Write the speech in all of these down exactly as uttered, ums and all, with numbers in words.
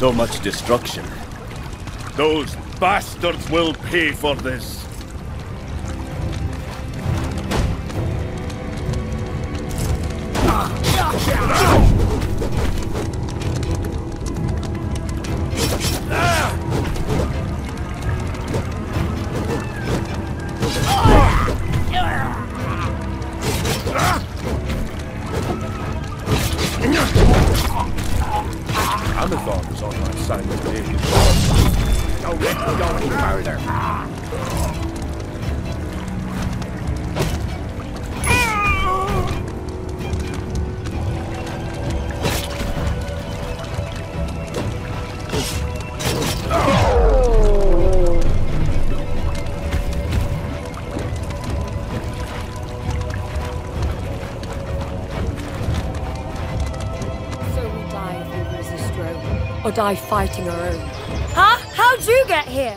So much destruction. Those bastards will pay for this. Or die fighting our own. Huh? How'd you get here?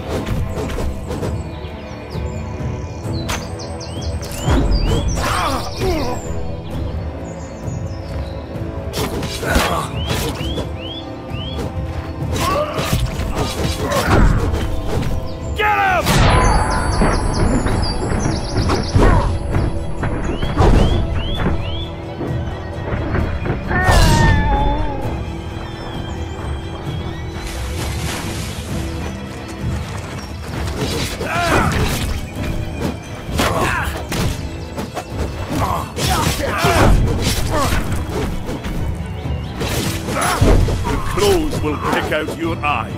Out your eyes.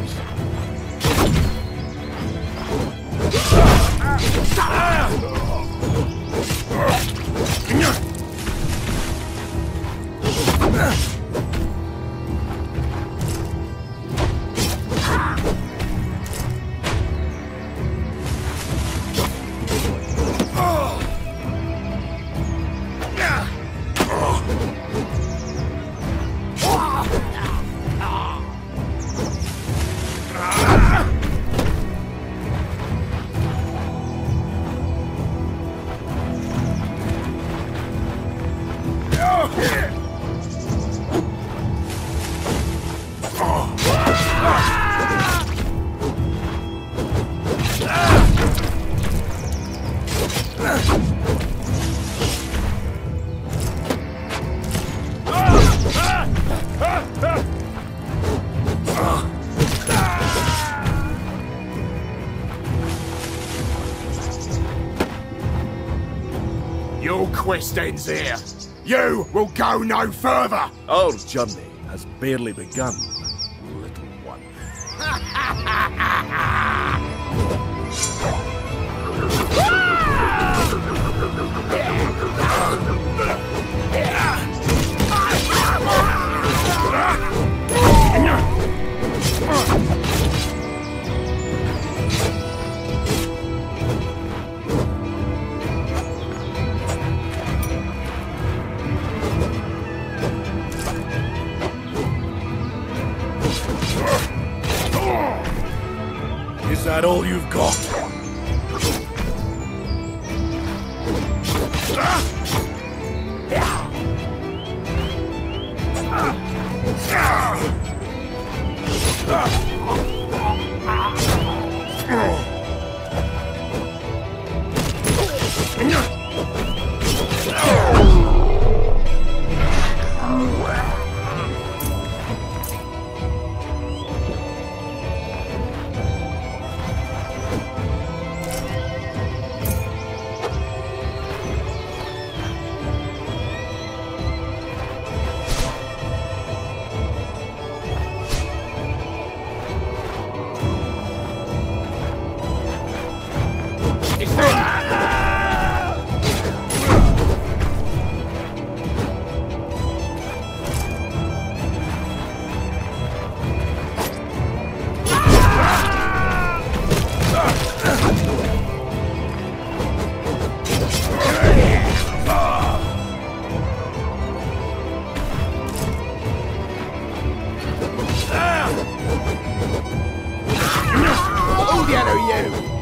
Quest ends here. You will go no further. Our journey has barely begun, little one. that all you've got? Who the hell are you?